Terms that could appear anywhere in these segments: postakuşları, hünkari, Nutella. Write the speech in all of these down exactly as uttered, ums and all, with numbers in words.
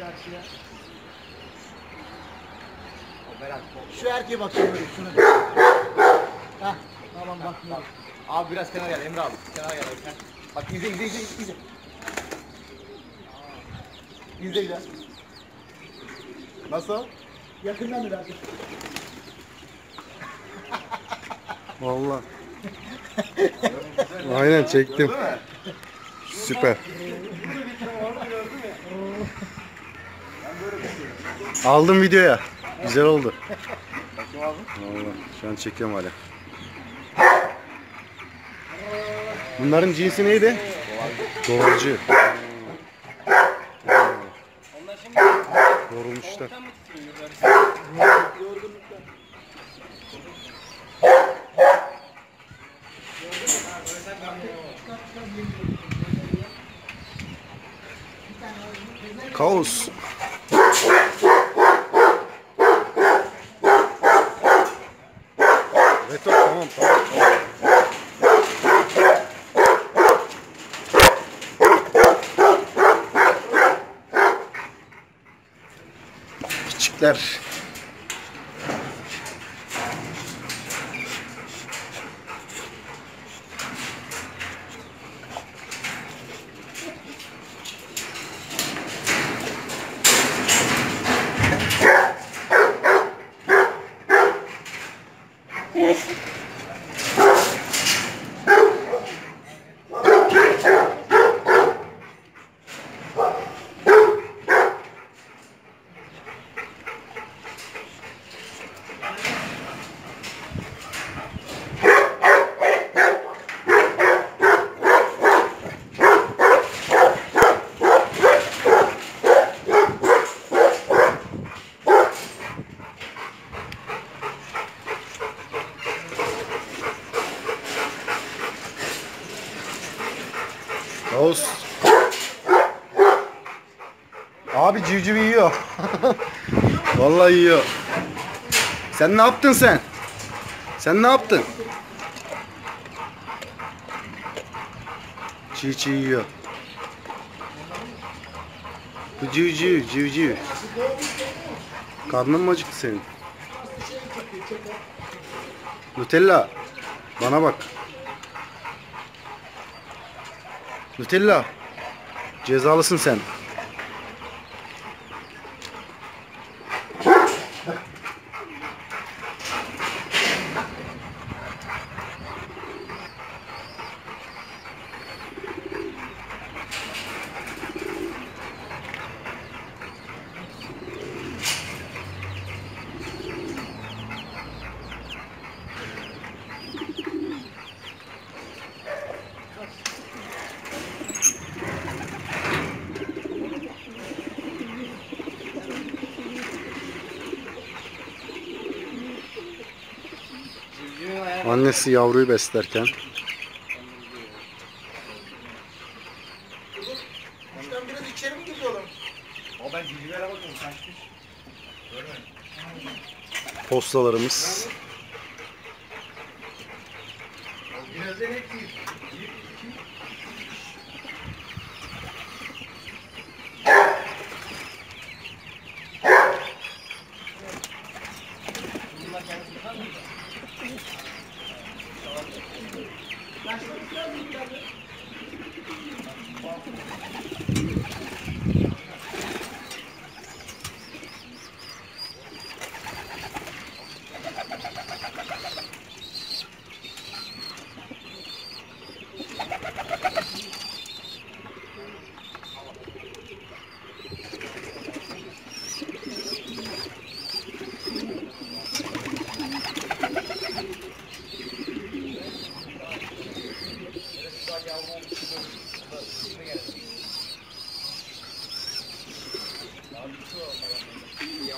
çarşıya. Şu erkeğe bakayım böyle şunu. Hah, tamam bakmıyorum. Abi biraz kenara gel Emre abi. Kenara gel. Bak izle izle izle izle. İzle biraz. Nasıl? Yakından biraz. Vallahi. Aynen çektim. Süper. Aldım videoya. Güzel oldu. Vallahi şu an çekiyorum hala. Bunların cinsi neydi? Doğrucu. Yorulmuşlar. Kaos. Evet tamam tamam. Küçükler. Abi civciv yiyor. Vallahi yiyor. Sen ne yaptın sen? Sen ne yaptın? Çiğ çiğ yiyor. Bu civciv, civciv. Karnın mı acıktı senin? Nutella, bana bak. Nutella, cezalısın sen. Annesi yavruyu beslerken kuştan biraz içeri mi gidiyorum? O ben civcivlere bakıyorum kaçmış. Postalarımız.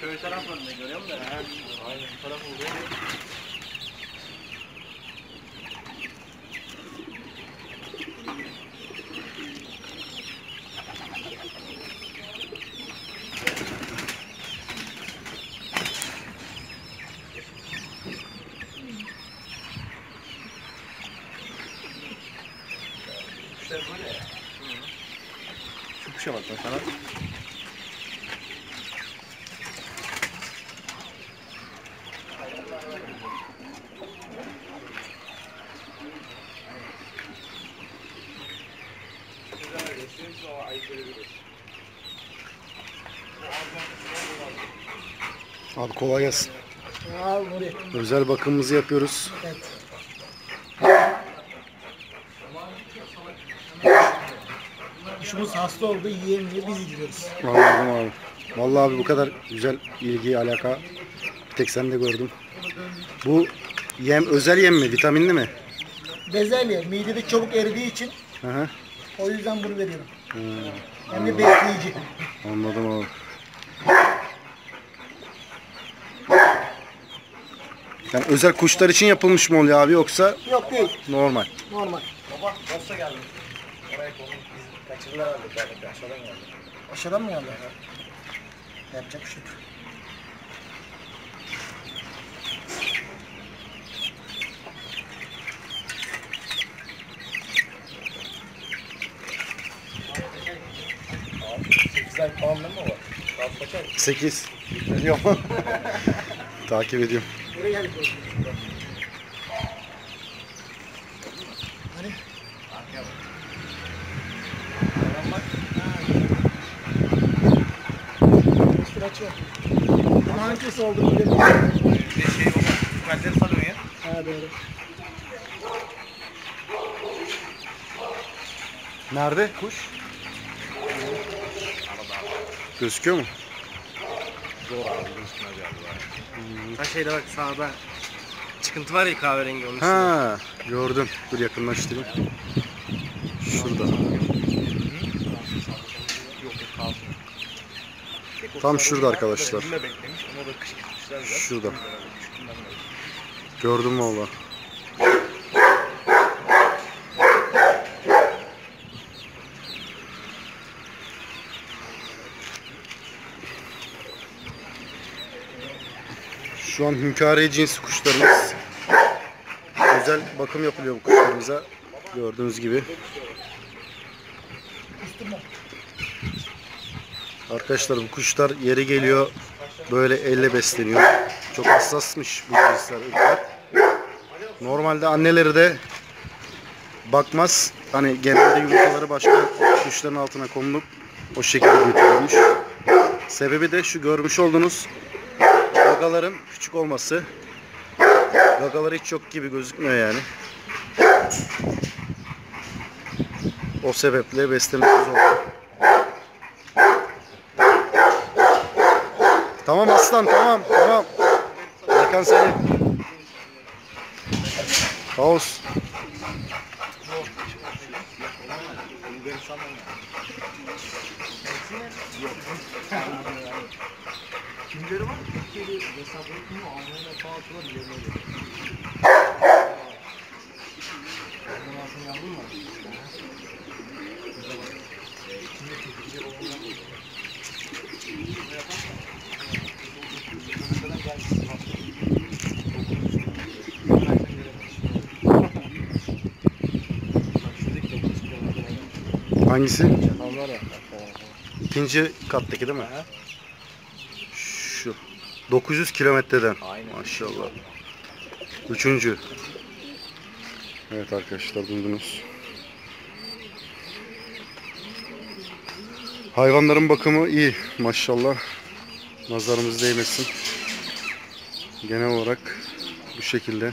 Köy taraflarında görüyor musun? Aynen bu tarafı oluyor. işler böyle ya. Çok bir şey bak mesela. Abi kolay gelsin. Özel bakımımızı yapıyoruz. Evet. Kuşumuz hasta oldu, yiyemiyor, biz gidiyoruz. Anladım abi. Vallahi abi bu kadar güzel ilgi, alaka bir tek sen de gördüm. Bu yem özel yem mi, vitaminli mi? Bezelye, midede çabuk eridiği için. Hı hı. O yüzden bunu veriyorum. Hmm. Hem de besleyici. Anladım abi. Yani özel kuşlar için yapılmış mı oluyor abi yoksa? Yok değil. Normal. Normal. Baba dosta geldi. Oraya konuldu. Biz kaçırdılar abi. Aşağıdan geldi. Aşağıdan mı geldi? Yapacak bir şey yok. sekiz ay falan mı var? sekiz. Biliyorum. Takip ediyorum. Nereye geldik? Hani? Arkaya bak. Aram bak. Üstünü açıyor. Aman kesi oldu. Bir şey yok. Kalleri sanıyor ya. Ha doğru. Nerede kuş? Gözüküyor mu? Zor abi, gözükmez yani. Ha şeyde bak sağda çıkıntı var ya, kahverengi onun üstünde. Ha gördüm. Dur yakınlaştırayım. Şurada. Tam şurada arkadaşlar. Şurada. Gördüm vallahi. Şu an hünkârı cinsi kuşlarımız. Güzel bakım yapılıyor bu kuşlarımıza. Gördüğünüz gibi. Arkadaşlar bu kuşlar yeri geliyor. Böyle elle besleniyor. Çok hassasmış bu cinsler. Normalde anneleri de bakmaz. Hani genelde yumurtaları başka kuşların altına konulup o şekilde büyütülmüş. Sebebi de şu görmüş olduğunuz gagaların küçük olması. Gagalar hiç yok gibi gözükmüyor yani. O sebeple beslemesi zor. Tamam aslan, tamam tamam. Erkan seni. Kaos. Kimleri var? Türkiye'de hesapları kimi almayla bağlılar yerine geliyor. Bunun altını yavrum var. Burada var. Kimle tepkileri olanlar var. Bunu yaparsan. Bu kadar gelsin. Hangisi? İkinci kattaki değil mi? Şu. dokuz yüz kilometreden. Maşallah. Üçüncü. Evet arkadaşlar duydunuz. Hayvanların bakımı iyi. Maşallah. Nazarımız değmesin. Genel olarak bu şekilde.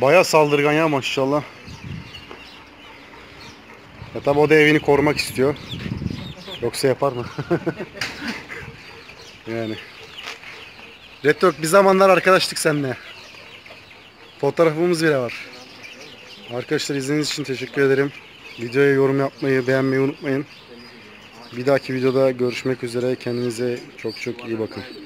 Bayağı saldırgan ya maşallah. Ya tabi o da evini korumak istiyor. Yoksa yapar mı? Yani. Red Dog bir zamanlar arkadaştık seninle. Fotoğrafımız bile var. Arkadaşlar izlediğiniz için teşekkür ederim. Videoya yorum yapmayı, beğenmeyi unutmayın. Bir dahaki videoda görüşmek üzere. Kendinize çok çok iyi bakın.